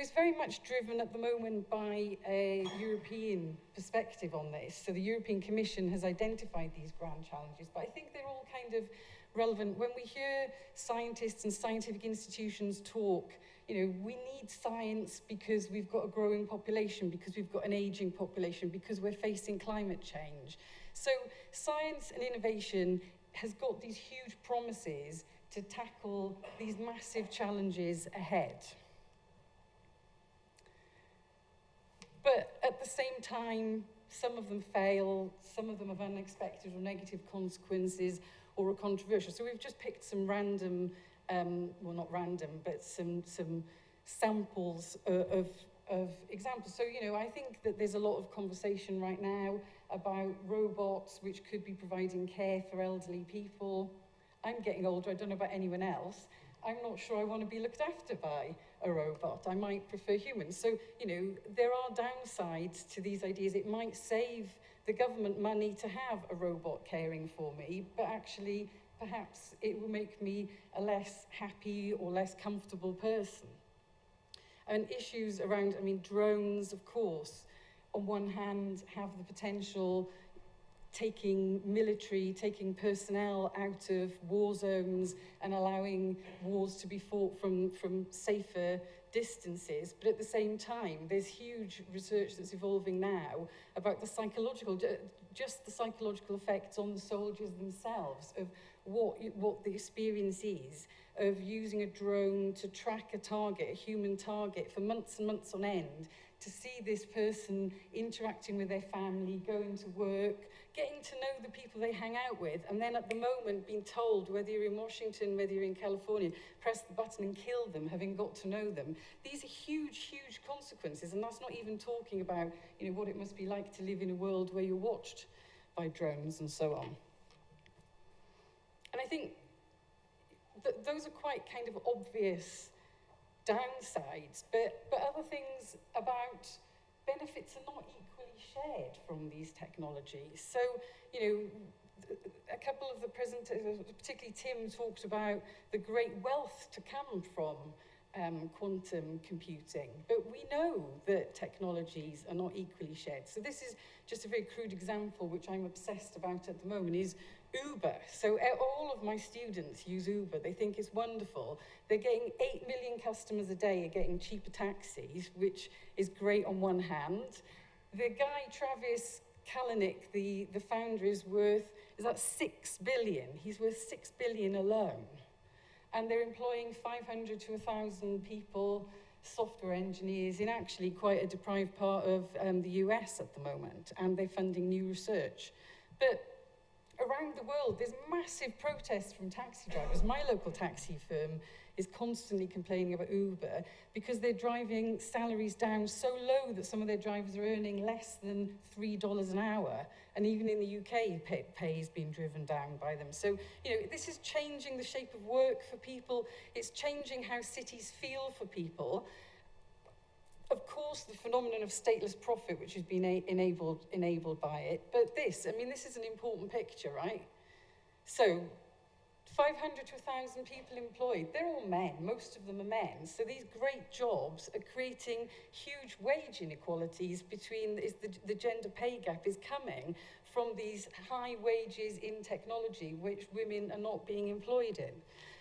it's very much driven at the moment by a European perspective on this. So the European Commission has identified these grand challenges, but I think they're all kind of relevant. When we hear scientists and scientific institutions talk, you know, we need science because we've got a growing population, because we've got an aging population, because we're facing climate change. So science and innovation has got these huge promises to tackle these massive challenges ahead. But at the same time, some of them fail, some of them have unexpected or negative consequences or are controversial. So we've just picked some random, well not random, but some samples of examples. So, you know, I think that there's a lot of conversation right now about robots which could be providing care for elderly people. I'm getting older, I don't know about anyone else. I'm not sure I want to be looked after by a robot. I might prefer humans. So, you know, there are downsides to these ideas. It might save the government money to have a robot caring for me, but actually, perhaps it will make me a less happy or less comfortable person. And issues around, I mean, drones, of course, on one hand, have the potential taking personnel out of war zones and allowing wars to be fought from safer distances. But at the same time, there's huge research that's evolving now about the psychological, just the psychological effects on the soldiers themselves of what the experience is of using a drone to track a target, a human target, for months and months on end, to see this person interacting with their family, going to work, getting to know the people they hang out with, and then at the moment being told whether you're in Washington, whether you're in California, press the button and kill them, having got to know them. These are huge, huge consequences, and that's not even talking about, you know, what it must be like to live in a world where you're watched by drones and so on. And I think those are quite kind of obvious downsides, but other things about benefits are not equally shared from these technologies. So, you know, a couple of the presenters, particularly Tim, talked about the great wealth to come from quantum computing, but we know that technologies are not equally shared. So this is just a very crude example, which I'm obsessed about at the moment, is Uber. So all of my students use Uber. They think it's wonderful. They're getting 8 million customers a day are getting cheaper taxis, which is great on one hand. The guy, Travis Kalanick, the founder, is worth, is that 6 billion? He's worth 6 billion alone. And they're employing 500 to 1,000 people, software engineers, in actually quite a deprived part of the US at the moment, and they're funding new research. But around the world, there's massive protests from taxi drivers. My local taxi firm is constantly complaining about Uber because they're driving salaries down so low that some of their drivers are earning less than $3 an hour. And even in the UK, pay is being driven down by them. So, you know, this is changing the shape of work for people. It's changing how cities feel for people. Of course, the phenomenon of stateless profit, which has been enabled by it. But this, I mean, this is an important picture, right? So 500 to 1,000 people employed. They're all men. Most of them are men. So these great jobs are creating huge wage inequalities between the gender pay gap is coming from these high wages in technology, which women are not being employed in.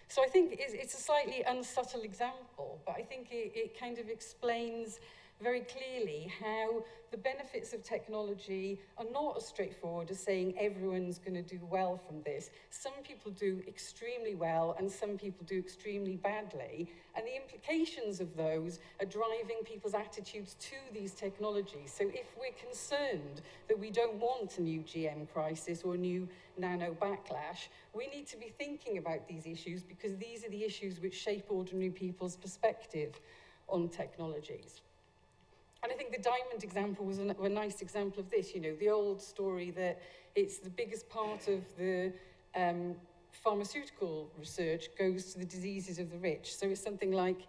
So I think it's a slightly unsubtle example, but I think it kind of explains very clearly how the benefits of technology are not as straightforward as saying everyone's going to do well from this. Some people do extremely well and some people do extremely badly, and the implications of those are driving people's attitudes to these technologies. So if we're concerned that we don't want a new GM crisis or a new nano backlash, we need to be thinking about these issues because these are the issues which shape ordinary people's perspective on technologies. And I think the diamond example was a nice example of this. You know, the old story that it's the biggest part of the pharmaceutical research goes to the diseases of the rich. So it's something like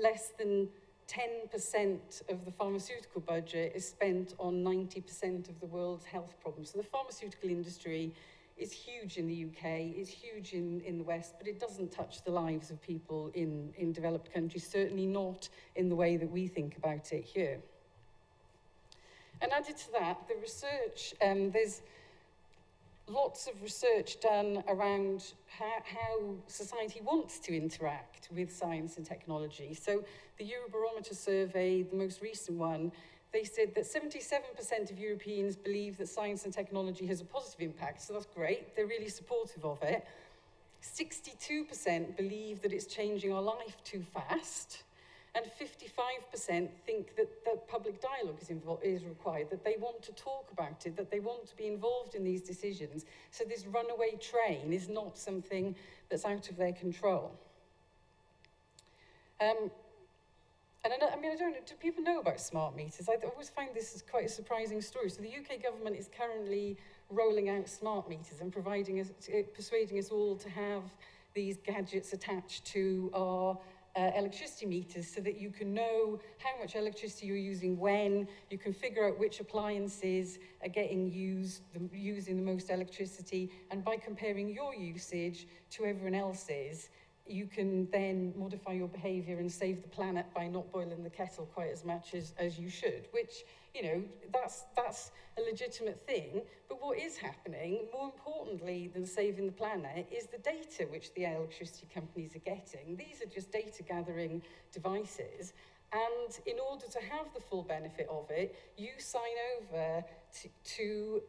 less than 10% of the pharmaceutical budget is spent on 90% of the world's health problems. So the pharmaceutical industry is huge in the UK, it's huge in the West, but it doesn't touch the lives of people in developed countries, certainly not in the way that we think about it here. And added to that, the research, there's lots of research done around how society wants to interact with science and technology. So the Eurobarometer survey, the most recent one, they said that 77% of Europeans believe that science and technology has a positive impact, so that's great. They're really supportive of it. 62% believe that it's changing our life too fast, and 55% think that public dialogue is required, that they want to talk about it, that they want to be involved in these decisions. So this runaway train is not something that's out of their control. And I mean, I don't know, do people know about smart meters? I always find this is quite a surprising story. So the UK government is currently rolling out smart meters and persuading us all to have these gadgets attached to our electricity meters so that you can know how much electricity you're using when, you can figure out which appliances are getting used, using the most electricity, and by comparing your usage to everyone else's, you can then modify your behaviour and save the planet by not boiling the kettle quite as much as you should, which, you know, that's a legitimate thing. But what is happening, more importantly than saving the planet, is the data which the electricity companies are getting. These are just data gathering devices. And in order to have the full benefit of it, you sign over to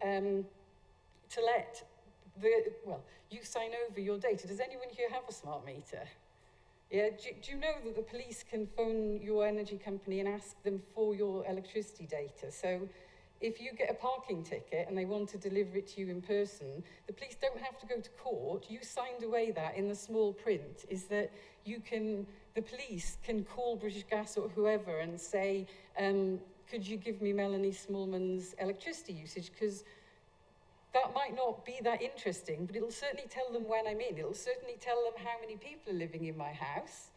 let you sign over your data. Does anyone here have a smart meter? Yeah, do you know that the police can phone your energy company and ask them for your electricity data? So if you get a parking ticket and they want to deliver it to you in person, the police don't have to go to court. You signed away that in the small print is that you can, the police can call British Gas or whoever and say, could you give me Melanie Smallman's electricity usage? Because that might not be that interesting, but it'll certainly tell them when I'm in. It'll certainly tell them how many people are living in my house.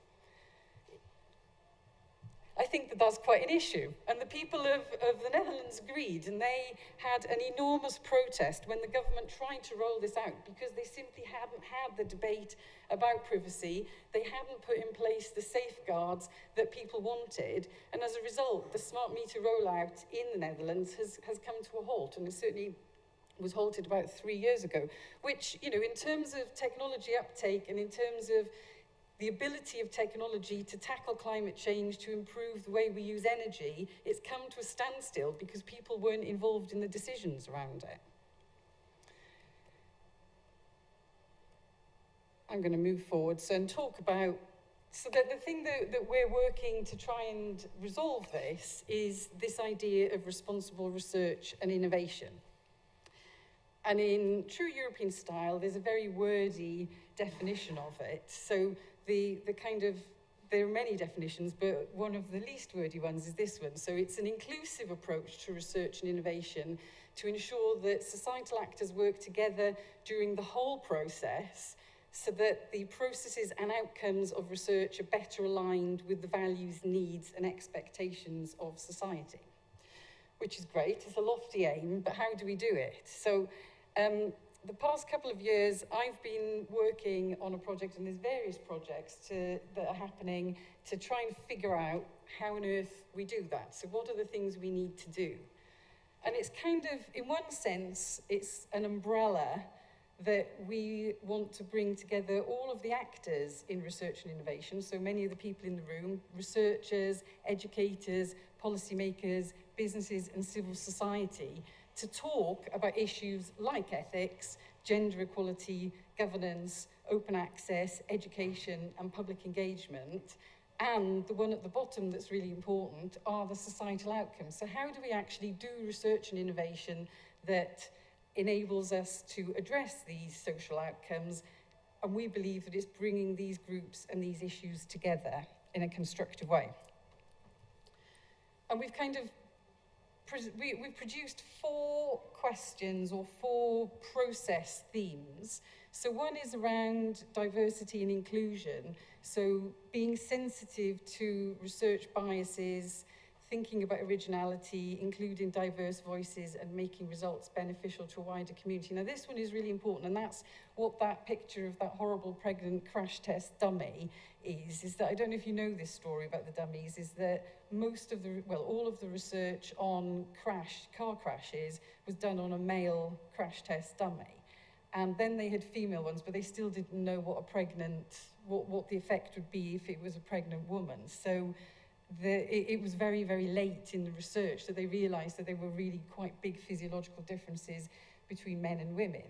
I think that that's quite an issue. And the people of the Netherlands agreed, and they had an enormous protest when the government tried to roll this out, because they simply hadn't had the debate about privacy. They hadn't put in place the safeguards that people wanted. And as a result, the smart meter rollout in the Netherlands has come to a halt, and it certainly was halted about 3 years ago, which, you know, in terms of technology uptake and in terms of the ability of technology to tackle climate change, to improve the way we use energy, it's come to a standstill because people weren't involved in the decisions around it. I'm going to move forward and talk about, so that the thing that we're working to try and resolve this is this idea of responsible research and innovation. And in true European style, there's a very wordy definition of it. So the kind of, there are many definitions, but one of the least wordy ones is this one. So it's an inclusive approach to research and innovation to ensure that societal actors work together during the whole process so that the processes and outcomes of research are better aligned with the values, needs, and expectations of society. Which is great, it's a lofty aim, but how do we do it? So the past couple of years, I've been working on a project, and there's various projects that are happening to try and figure out how on earth we do that. So what are the things we need to do? And it's kind of, in one sense, it's an umbrella that we want to bring together all of the actors in research and innovation, so many of the people in the room, researchers, educators, policymakers, businesses and civil society, to talk about issues like ethics, gender equality, governance, open access, education and public engagement. And the one at the bottom that's really important are the societal outcomes. So how do we actually do research and innovation that enables us to address these social outcomes? And we believe that it's bringing these groups and these issues together in a constructive way. And we've kind of we've produced four questions or four process themes. So one is around diversity and inclusion. So being sensitive to research biases, thinking about originality, including diverse voices and making results beneficial to a wider community. Now this one is really important, and that's what that picture of that horrible pregnant crash test dummy is that, I don't know if you know this story about the dummies, is that most of the, well, all of the research on car crashes was done on a male crash test dummy. And then they had female ones, but they still didn't know what a pregnant, what the effect would be if it was a pregnant woman. So it was very, very late in the research that they realized that there were really quite big physiological differences between men and women.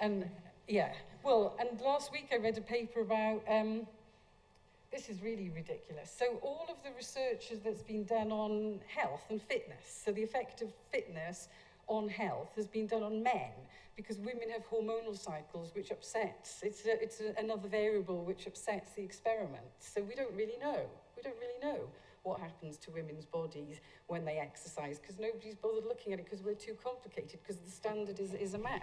And yeah, well, and last week I read a paper about, this is really ridiculous. So all of the research that's been done on health and fitness, so the effect of fitness on health has been done on men, because women have hormonal cycles which upsets, it's another variable which upsets the experiment. So we don't really know what happens to women's bodies when they exercise, because nobody's bothered looking at it because we're too complicated, because the standard is a man.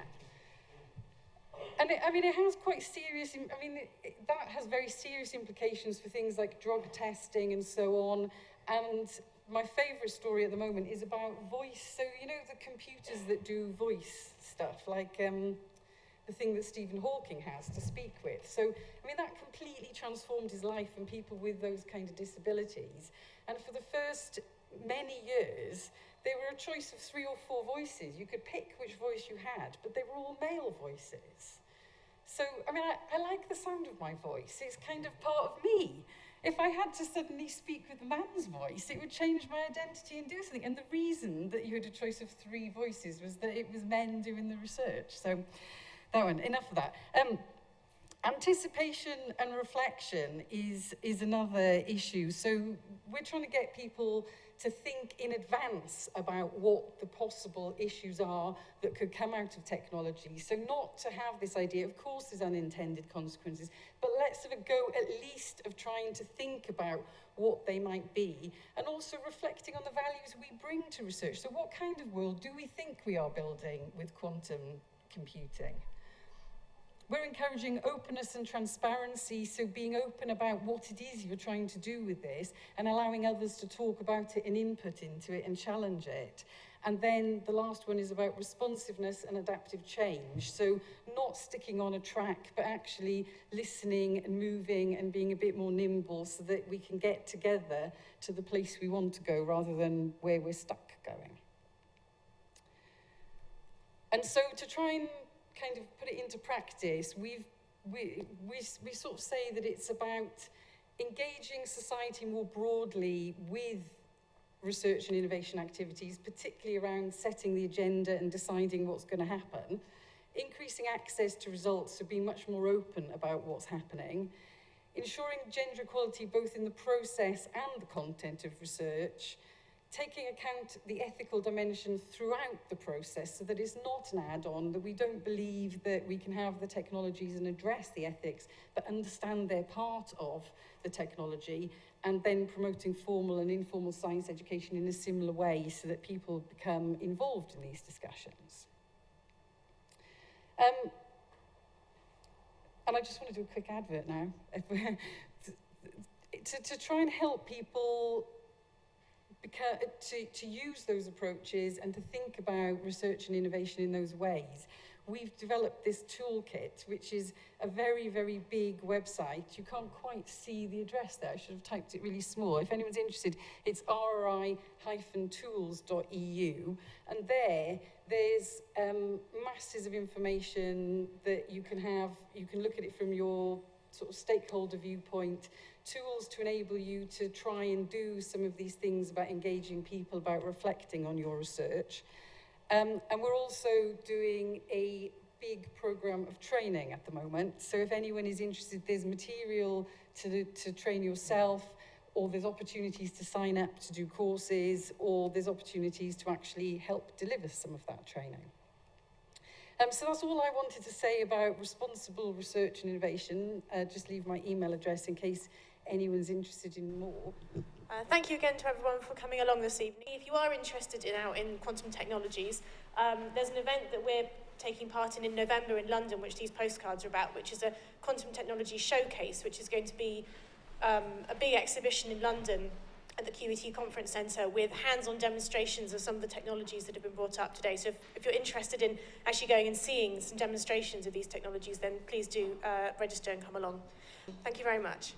And it, I mean, it has quite serious, I mean, that has very serious implications for things like drug testing and so on. And my favourite story at the moment is about voice. So, you know, the computers that do voice stuff, like the thing that Stephen Hawking has to speak with. So, I mean, that completely transformed his life and people with those kind of disabilities. And for the first many years, there were a choice of 3 or 4 voices. You could pick which voice you had, but they were all male voices. So, I mean, I like the sound of my voice. It's kind of part of me. If I had to suddenly speak with a man's voice, it would change my identity and do something. And the reason that you had a choice of 3 voices was that it was men doing the research. So, that one, enough of that. Anticipation and reflection is another issue. So we're trying to get people to think in advance about what the possible issues are that could come out of technology. So not to have this idea, of course there's unintended consequences, but let's sort of go at least of trying to think about what they might be, and also reflecting on the values we bring to research. So what kind of world do we think we are building with quantum computing? We're encouraging openness and transparency, so being open about what it is you're trying to do with this and allowing others to talk about it and input into it and challenge it. And then the last one is about responsiveness and adaptive change. So not sticking on a track, but actually listening and moving and being a bit more nimble so that we can get together to the place we want to go rather than where we're stuck going. And so to try and kind of put it into practice, we sort of say that it's about engaging society more broadly with research and innovation activities, particularly around setting the agenda and deciding what's going to happen, increasing access to results, so being much more open about what's happening, ensuring gender equality both in the process and the content of research, taking account the ethical dimension throughout the process so that it's not an add-on, that we don't believe that we can have the technologies and address the ethics, but understand they're part of the technology, and then promoting formal and informal science education in a similar way so that people become involved in these discussions. And I just want to do a quick advert now to try and help people to use those approaches and to think about research and innovation in those ways. We've developed this toolkit, which is a very, very big website. You can't quite see the address there. I should have typed it really small. If anyone's interested, it's rri-tools.eu. And there's masses of information that you can have. You can look at it from your sort of stakeholder viewpoint, tools to enable you to try and do some of these things about engaging people, about reflecting on your research. And we're also doing a big program of training at the moment. So if anyone is interested, there's material to train yourself, or there's opportunities to sign up to do courses, or there's opportunities to actually help deliver some of that training. So that's all I wanted to say about responsible research and innovation. Just leave my email address in case anyone's interested in more. Thank you again to everyone for coming along this evening. If you are interested in quantum technologies, there's an event that we're taking part in November in London, which these postcards are about, which is a quantum technology showcase, which is going to be a big exhibition in London at the QET Conference Centre with hands-on demonstrations of some of the technologies that have been brought up today. So if you're interested in actually going and seeing some demonstrations of these technologies, then please do register and come along. Thank you very much.